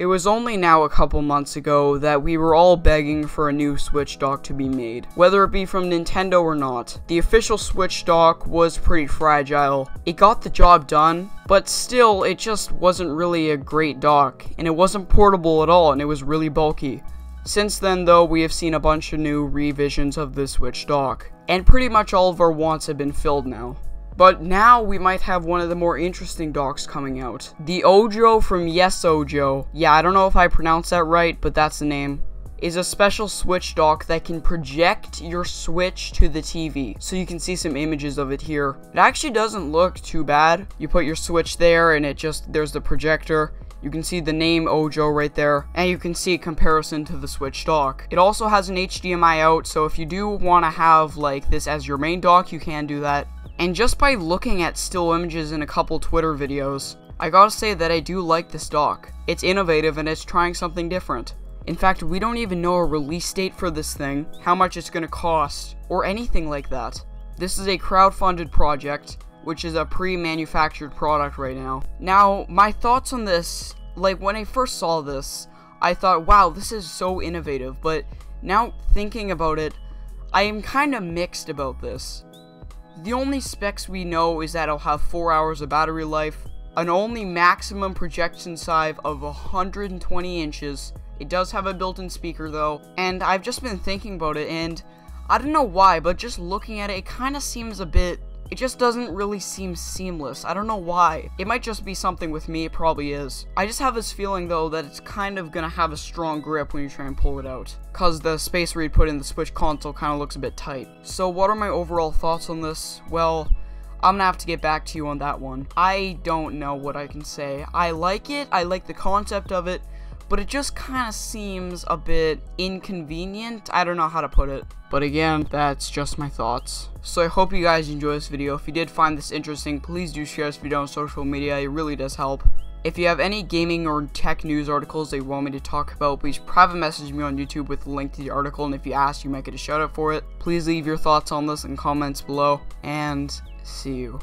It was only now a couple months ago that we were all begging for a new Switch dock to be made, whether it be from Nintendo or not. The official Switch dock was pretty fragile. It got the job done, but still, it just wasn't really a great dock, and it wasn't portable at all, and it was really bulky. Since then though, we have seen a bunch of new revisions of the Switch dock, and pretty much all of our wants have been filled now. But now we might have one of the more interesting docks coming out. The Yesojo from Yesojo, yeah, I don't know if I pronounced that right, but that's the name, is a special Switch dock that can project your Switch to the TV. So you can see some images of it here. It actually doesn't look too bad. You put your Switch there and there's the projector. You can see the name Yesojo right there, and you can see a comparison to the Switch dock. It also has an HDMI out, so if you do want to have like this as your main dock, you can do that. And just by looking at still images in a couple Twitter videos, I gotta say that I do like this dock. It's innovative and it's trying something different. In fact, we don't even know a release date for this thing, how much it's gonna cost, or anything like that. This is a crowdfunded project, which is a pre-manufactured product right now. Now, my thoughts on this, like when I first saw this, I thought, wow, this is so innovative, but now thinking about it, I am kinda mixed about this. The only specs we know is that it'll have 4 hours of battery life, an only maximum projection size of 120 inches. It does have a built-in speaker though, and I've just been thinking about it, and I don't know why, but just looking at it, it kind of seems a bit, it just doesn't really seem seamless. I don't know why. It might just be something with me, it probably is. I just have this feeling though that it's kind of gonna have a strong grip when you try and pull it out, cause the space where you put in the Switch console kinda looks a bit tight. So what are my overall thoughts on this? Well, I'm gonna have to get back to you on that one. I don't know what I can say. I like it, I like the concept of it, but it just kinda seems a bit inconvenient. I don't know how to put it. But again, that's just my thoughts. So I hope you guys enjoy this video. If you did find this interesting, please do share this video on social media. It really does help. If you have any gaming or tech news articles that you want me to talk about, please private message me on YouTube with the link to the article, and if you ask, you might get a shout out for it. Please leave your thoughts on this in comments below, and see you.